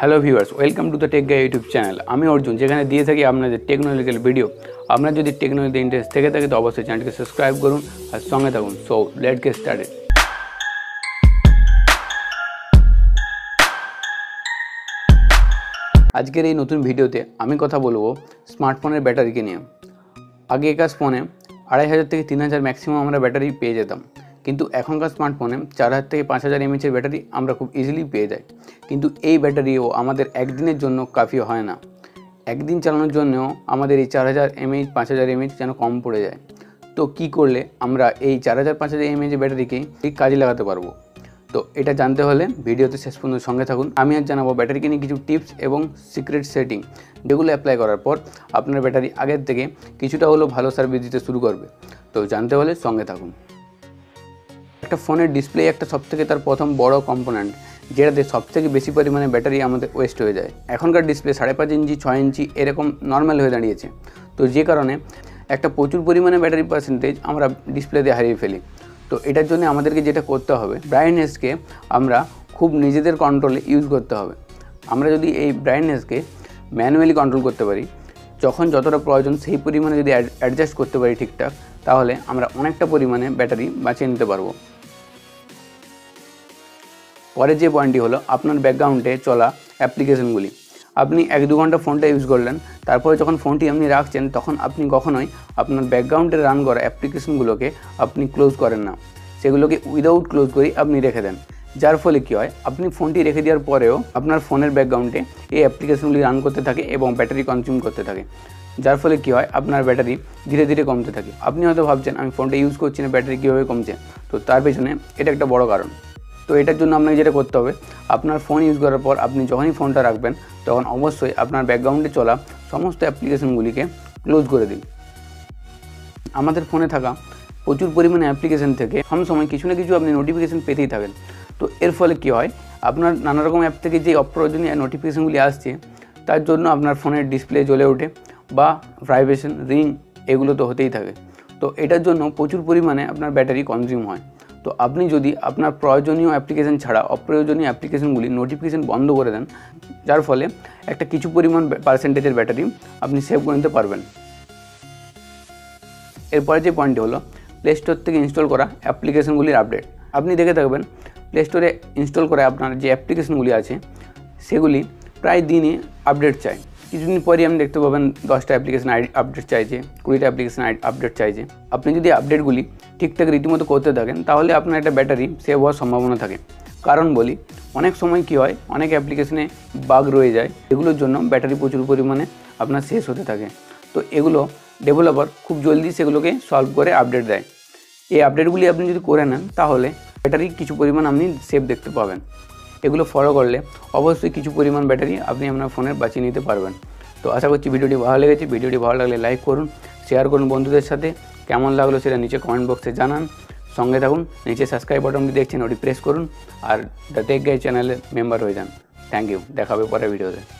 Hello viewers welcome to the take guy YouTube channel आमी अर्जुन যেখানে দিয়ে থাকি আপনাদের টেকনোলজিক্যাল ভিডিও। আপনারা যদি টেকনোলজিতে ইন্টারেস্ট থেকে থাকে তো অবশ্যই চ্যানেলটিকে সাবস্ক্রাইব করুন আর সঙ্গে থাকুন। So let's get started. আজকের এই নতুন ভিডিওতে আমি কথা বলবো স্মার্টফোনের ব্যাটারিকে নিয়ে। আগেকার ফোনে 2500 থেকে 3000 ম্যাক্সিমাম আমরা ব্যাটারি পেয়ে যেতাম, কিন্তু এখনকার স্মার্টফোনে 4000 থেকে 5000 এমএএইচের ব্যাটারি আমরা খুব ইজিলি পেয়ে যাই। কিন্তু এই ব্যাটারিও আমাদের একদিনের জন্য কাফি হয় না। একদিন চালানোর জন্য আমাদের এই 4000 এমএএইচ 5000 এমএএইচ যেন কম পড়ে যায়। তো কি করলে আমরা এই 4000 5000 এমএএইচ ব্যাটারিকে ঠিক কাজে লাগাতে পারবো, তো এটা জানতে হলে ভিডিওতে শেষ পর্যন্ত সঙ্গে থাকুন। আমি আজ জানাবো ব্যাটারিকে নিয়ে কিছু টিপস এবং সিক্রেট সেটিং, যেগুলো অ্যাপ্লাই করার পর আপনার ব্যাটারি আগের থেকে কিছুটা হলেও ভালো সার্ভিস দিতে শুরু করবে। তো জানতে হলে সঙ্গে থাকুন। একটা ফোনের ডিসপ্লে একটা সবথেকে তার প্রথম বড় কম্পোনেন্ট, যেটাতে সবথেকে বেশি পরিমাণে ব্যাটারি আমাদের ওয়েস্ট হয়ে যায়। এখনকার ডিসপ্লে 5.5 ইঞ্চি 6 ইঞ্চি এরকম নর্মাল হয়ে দাঁড়িয়েছে, তো যে কারণে একটা প্রচুর পরিমাণে ব্যাটারি পার্সেন্টেজ আমরা ডিসপ্লেতে হারিয়ে ফেলি। তো এটার জন্য আমাদেরকে যেটা করতে হবে, ব্রাইটনেসকে আমরা খুব নিজেদের কন্ট্রোলে ইউজ করতে হবে। আমরা যদি এই ব্রাইটনেসকে ম্যানুয়ালি কন্ট্রোল করতে পারি, যখন যতটা প্রয়োজন সেই পরিমাণে যদি অ্যাডজাস্ট করতে পারি ঠিকঠাক, তাহলে আমরা অনেকটা পরিমাণে ব্যাটারি বাঁচিয়ে নিতে পারবো। পরের যে পয়েন্টটি হলো আপনার ব্যাকগ্রাউন্ডে চলা অ্যাপ্লিকেশনগুলি। আপনি 1-2 ঘন্টা ফোনটা ইউজ করলেন, তারপরে যখন ফোনটি আপনি রাখছেন তখন আপনি কখনোই আপনার ব্যাকগ্রাউন্ডে রান করা অ্যাপ্লিকেশনগুলোকে আপনি ক্লোজ করেন না, সেগুলোকে উইদাউট ক্লোজ করে আপনি রেখে দেন। যার ফলে কী হয়, আপনি ফোনটি রেখে দেওয়ার পরেও আপনার ফোনের ব্যাকগ্রাউন্ডে এই অ্যাপ্লিকেশনগুলি রান করতে থাকে এবং ব্যাটারি কনজিউম করতে থাকে। যার ফলে কী হয়, আপনার ব্যাটারি ধীরে ধীরে কমতে থাকে। আপনি হয়তো ভাবছেন আমি ফোনটা ইউজ করছি না, ব্যাটারি কীভাবে কমছে, তো তার পেছনে এটা একটা বড় কারণ। তো এটার জন্য আপনাকে যেটা করতে হবে, আপনার ফোন ইউজ করার পর আপনি যখনই ফোনটা রাখবেন তখন অবশ্যই আপনার ব্যাকগ্রাউন্ডে চলা সমস্ত অ্যাপ্লিকেশনগুলিকে ক্লোজ করে দিন। আমাদের ফোনে থাকা প্রচুর পরিমাণে অ্যাপ্লিকেশন থেকে সবসময় কিছু না কিছু আপনি নোটিফিকেশন পেতেই থাকেন। তো এর ফলে কী হয়, আপনার নানারকম অ্যাপ থেকে যে অপ্রয়োজনীয় নোটিফিকেশনগুলি আসছে তার জন্য আপনার ফোনের ডিসপ্লে জ্বলে ওঠে বা ভাইব্রেশন, রিং এগুলো তো হতেই থাকে। তো এটার জন্য প্রচুর পরিমাণে আপনার ব্যাটারি কনজিউম হয়। তো আপনি যদি আপনার প্রয়োজনীয় অ্যাপ্লিকেশন ছাড়া অপ্রয়োজনীয় অ্যাপ্লিকেশনগুলি নোটিফিকেশন বন্ধ করে দেন, যার ফলে একটা কিছু পরিমাণ পার্সেন্টেজের ব্যাটারি আপনি সেভ করে নিতে পারবেন। এরপরে যে পয়েন্টটি হলো প্লে স্টোর থেকে ইনস্টল করা অ্যাপ্লিকেশনগুলির আপডেট। আপনি দেখে থাকবেন প্লে স্টোরে ইনস্টল করা আপনার যে অ্যাপ্লিকেশনগুলি আছে সেগুলি প্রায় দিনই আপডেট চায়। কিছুদিন পরই আপনি দেখতে পাবেন 10টা অ্যাপ্লিকেশন আপডেট চাইছে, 20টা অ্যাপ্লিকেশন আপডেট চাইছে। আপনি যদি আপডেটগুলি ঠিকঠাক রীতিমতো করতে থাকেন তাহলে আপনার একটা ব্যাটারি সেভ হওয়ার সম্ভাবনা থাকে। কারণ বলি, অনেক সময় কী হয়, অনেক অ্যাপ্লিকেশনে বাগ রয়ে যায়, এগুলোর জন্য ব্যাটারি প্রচুর পরিমাণে আপনার শেষ হতে থাকে। তো এগুলো ডেভেলপার খুব জলদি সেগুলোকে সলভ করে আপডেট দেয়। এই আপডেটগুলি আপনি যদি করে নেন তাহলে ব্যাটারি কিছু পরিমাণ আপনি সেভ দেখতে পাবেন। এগুলো ফলো করলে অবশ্যই কিছু পরিমাণ ব্যাটারি আপনি আপনার ফোনের বাঁচিয়ে নিতে পারবেন। তো আশা করছি ভিডিওটি ভালো লেগেছে। ভিডিওটি ভালো লাগলে লাইক করুন, শেয়ার করুন বন্ধুদের সাথে। কেমন লাগলো সেটা নিচে কমেন্ট বক্সে জানান। সঙ্গে থাকুন, নিচে সাবস্ক্রাইব বাটনটি দেখছেন ওটি প্রেস করুন আর দ্য টেক গাই চ্যানেলের মেম্বার হয়ে যান। থ্যাংক ইউ, দেখা হবে পরের ভিডিওতে।